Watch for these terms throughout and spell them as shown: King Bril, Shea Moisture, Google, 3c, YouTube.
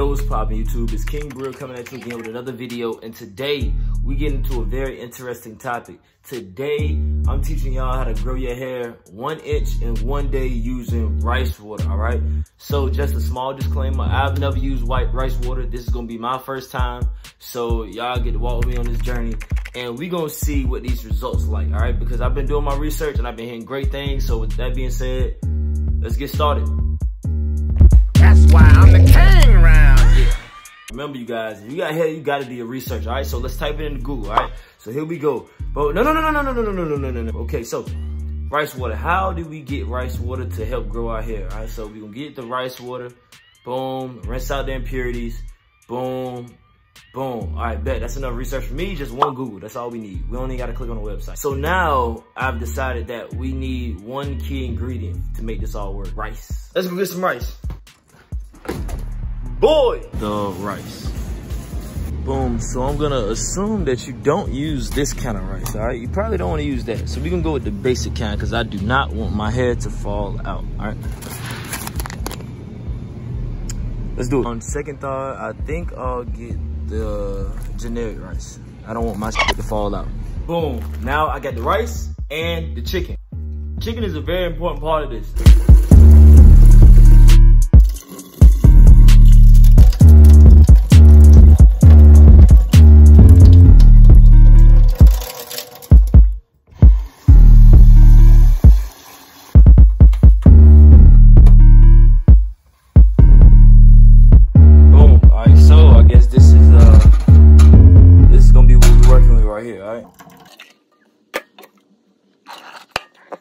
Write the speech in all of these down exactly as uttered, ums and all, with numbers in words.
Yo, what's poppin', YouTube? It's King Bril coming at you again with another video, and today we get into a very interesting topic. Today, I'm teaching y'all how to grow your hair one inch in one day using rice water, all right? So just a small disclaimer, I've never used white rice water. This is gonna be my first time, so y'all get to walk with me on this journey, and we gonna see what these results like, all right? Because I've been doing my research, and I've been hearing great things, so with that being said, let's get started. That's why I'm the king round here. Remember, you guys, if you got hair, you gotta do your research, all right? So let's type it into Google, all right? So here we go. But no, no, no, no, no, no, no, no, no, no, no. Okay, so rice water. How do we get rice water to help grow our hair, all right? So we gonna get the rice water, boom, rinse out the impurities, boom, boom. All right, bet, that's enough research for me. Just one Google, that's all we need. We only gotta click on the website. So now I've decided that we need one key ingredient to make this all work, rice. Let's go get some rice. Boy, the rice. Boom. So I'm gonna assume that you don't use this kind of rice, all right? You probably don't want to use that, so we can go with the basic kind because I do not want my hair to fall out, all right? Let's do it. On second thought, I think I'll get the generic rice. I don't want my shit to fall out. Boom. Now I got the rice and the chicken. Chicken is a very important part of this.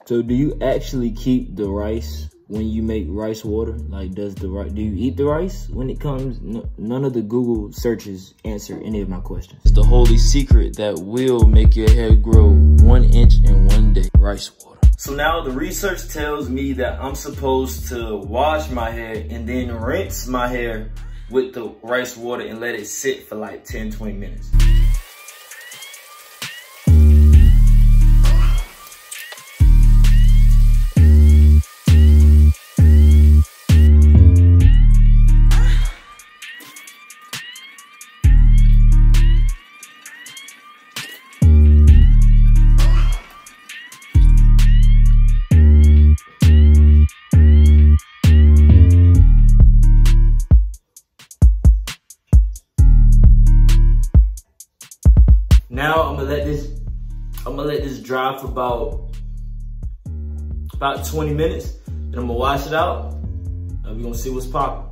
So do you actually keep the rice when you make rice water? Like, does the rice, do you eat the rice when it comes? No, none of the Google searches answer any of my questions. It's the holy secret that will make your hair grow one inch in one day, rice water. So now the research tells me that I'm supposed to wash my hair and then rinse my hair with the rice water and let it sit for like ten, twenty minutes. Now I'm gonna let this, I'm gonna let this dry for about, about twenty minutes. Then I'm gonna wash it out, and we're gonna see what's popping.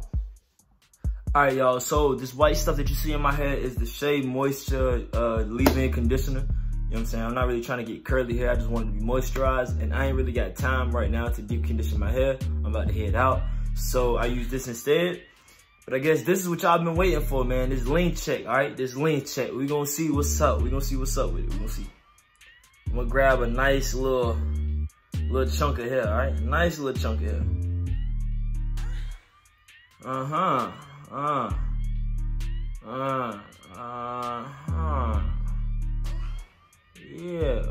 All right, y'all. So this white stuff that you see in my hair is the Shea Moisture uh, leave-in conditioner. You know what I'm saying? I'm not really trying to get curly hair. I just want it to be moisturized, and I ain't really got time right now to deep condition my hair. I'm about to head out, so I use this instead. But I guess this is what y'all been waiting for, man. This lean check, all right? This lean check. We're going to see what's up. We're going to see what's up with it. We're going to see. I'm going to grab a nice little, little chunk of hair, all right? Nice little chunk of hair. Uh-huh. Uh-huh. Uh-huh. Yeah.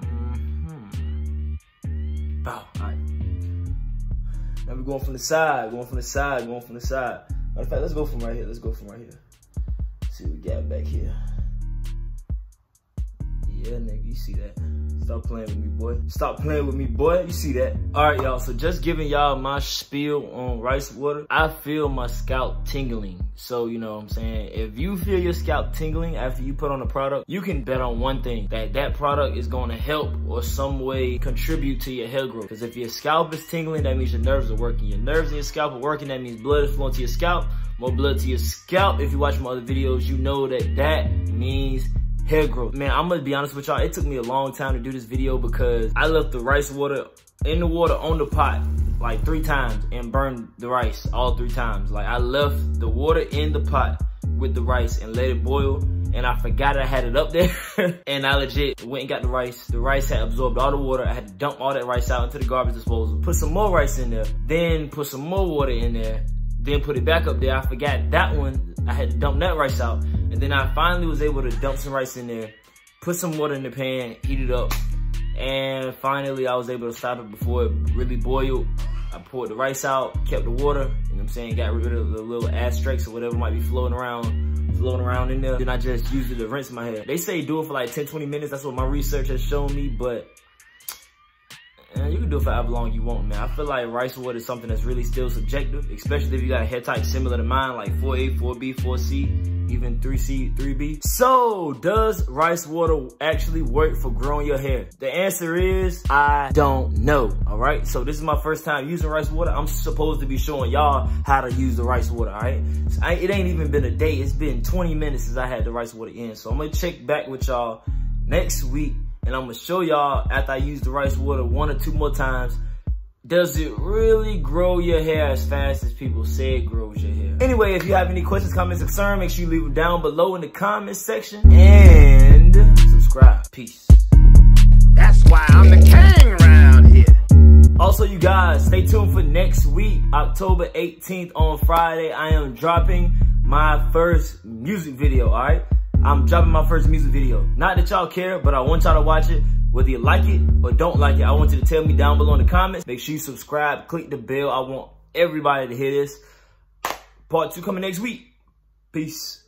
Mm-hmm. Bow. All right. Now we're going from the side, going from the side, going from the side. Matter of fact, let's go from right here. Let's go from right here. Let's see what we got back here. Yeah, nigga, you see that. Stop playing with me, boy. Stop playing with me, boy. You see that. All right, y'all. So just giving y'all my spiel on rice water. I feel my scalp tingling. So, you know what I'm saying? If you feel your scalp tingling after you put on a product, you can bet on one thing, that that product is going to help or some way contribute to your hair growth. Because if your scalp is tingling, that means your nerves are working. Your nerves and your scalp are working. That means blood is flowing to your scalp. More blood to your scalp. If you watch my other videos, you know that that means hair growth. Man, I'm gonna be honest with y'all, it took me a long time to do this video because I left the rice water in the water on the pot like three times and burned the rice all three times. Like, I left the water in the pot with the rice and let it boil, and I forgot I had it up there and I legit went and got the rice. The rice had absorbed all the water. I had to dump all that rice out into the garbage disposal, put some more rice in there, then put some more water in there, then put it back up there. I forgot that one. I had to dump that rice out. And then I finally was able to dump some rice in there, put some water in the pan, heat it up. And finally I was able to stop it before it really boiled. I poured the rice out, kept the water, you know what I'm saying, got rid of the little asterisks or whatever might be floating around, floating around in there. Then I just used it to rinse my hair. They say do it for like ten, twenty minutes. That's what my research has shown me, but man, you can do it for however long you want, man. I feel like rice water is something that's really still subjective, especially if you got a hair type similar to mine, like four A, four B, four C, even three C, three B. So, does rice water actually work for growing your hair? The answer is, I don't know, all right? So this is my first time using rice water. I'm supposed to be showing y'all how to use the rice water, all right? So I, it ain't even been a day. It's been twenty minutes since I had the rice water in. So I'm gonna check back with y'all next week. And I'm gonna show y'all, after I use the rice water one or two more times, does it really grow your hair as fast as people say it grows your hair? Anyway, if you have any questions, comments, or concerns, make sure you leave them down below in the comments section. And subscribe. Peace. That's why I'm the king around here. Also, you guys, stay tuned for next week, October eighteenth on Friday. I am dropping my first music video, all right? I'm dropping my first music video. Not that y'all care, but I want y'all to watch it. Whether you like it or don't like it, I want you to tell me down below in the comments. Make sure you subscribe, click the bell. I want everybody to hear this. Part two coming next week. Peace.